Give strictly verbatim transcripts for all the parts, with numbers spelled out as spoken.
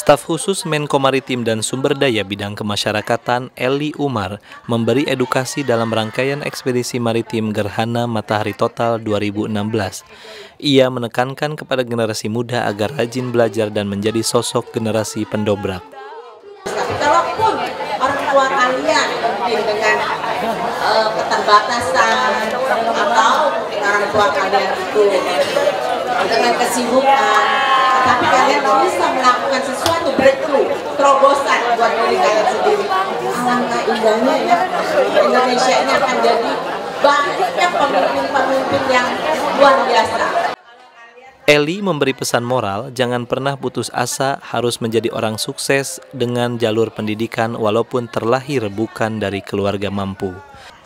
Staf khusus Menko Maritim dan Sumber Daya Bidang Kemasyarakatan Elly Oemar memberi edukasi dalam rangkaian Ekspedisi Maritim Gerhana Matahari Total dua ribu enam belas. Ia menekankan kepada generasi muda agar rajin belajar dan menjadi sosok generasi pendobrak. Kalaupun orang tua kalian mungkin dengan uh, keterbatasan atau orang tua kalian itu dengan kesibukan, tapi kalian bisa melakukan sesuatu breakthrough, terobosan buat diri kalian sendiri. Alangkah indahnya ya, Indonesia ini akan jadi banyak pemimpin-pemimpin yang luar biasa. Elly memberi pesan moral, jangan pernah putus asa, harus menjadi orang sukses dengan jalur pendidikan walaupun terlahir bukan dari keluarga mampu.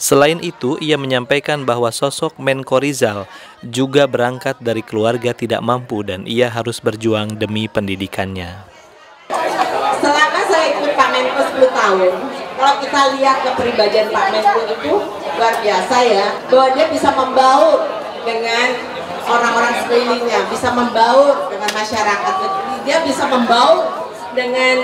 Selain itu, ia menyampaikan bahwa sosok Menko Rizal juga berangkat dari keluarga tidak mampu dan ia harus berjuang demi pendidikannya. Selama saya ikut Pak Menko sepuluh tahun, kalau kita lihat kepribadian Pak Menko itu luar biasa ya, bahwa dia bisa membaur dengan orang-orang sekelilingnya, bisa membaur dengan masyarakat, dia bisa membaur dengan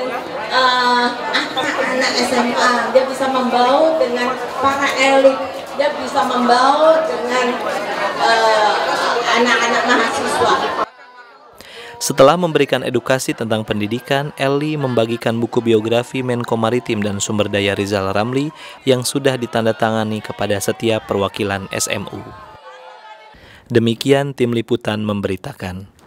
anak-anak uh, S M A, dia bisa membaur dengan para elit, dia bisa membaur dengan anak-anak uh, mahasiswa. Setelah memberikan edukasi tentang pendidikan, Elly membagikan buku biografi Menko Maritim dan Sumber Daya Rizal Ramli yang sudah ditandatangani kepada setiap perwakilan S M U. Demikian tim liputan memberitakan.